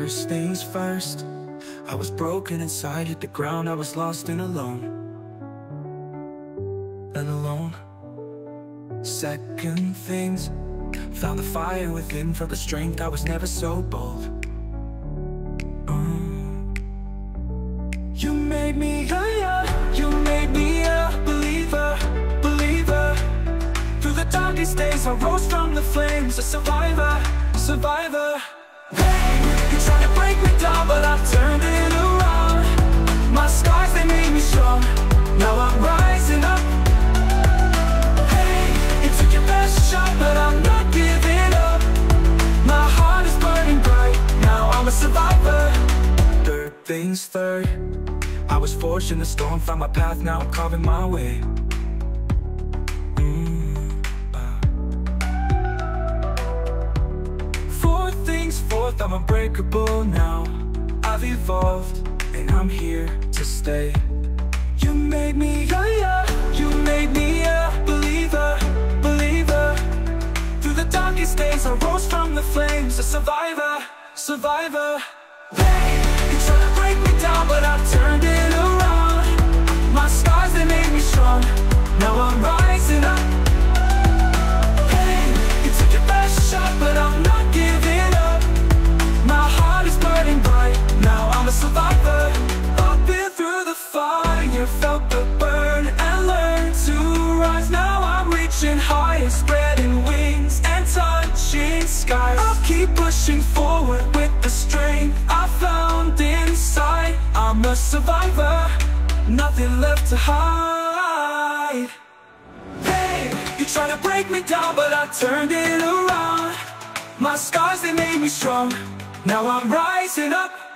First things first, I was broken inside, hit the ground, I was lost and alone. And alone. Second things, found the fire within, felt the strength, I was never so bold. You made me higher, you made me a believer, believer. Through the darkest days I rose from the flames, a survivor, survivor. Pain, you tried to break me down, but I turned it around. My scars, they made me strong, now I'm rising up. Hey, you took your best shot, but I'm not giving up. My heart is burning bright, now I'm a survivor. Third things third, I was forged in the storm, found my path, now I'm carving my way. Fourth things fourth, I'm unbreakable now. I've evolved, and I'm here to stay. You made me higher, you made me a believer, believer. Through the darkest days I rose from the flames, a survivor, survivor. Hey, you tried to break me down, but I turned it. My scars, they made me strong, now I'm rising up. Hey, you took your best shot, but I'm not giving up. My heart is burning bright, now I'm a survivor. I've been through the fire, felt the burn, and learned to rise. Now I'm reaching higher, spreading wings and touching skies. I'll keep pushing forward with the strength I found inside. I'm a survivor, nothing left to hide. Hey, you tried to break me down, but I turned it around. My scars, they made me strong, now I'm rising up.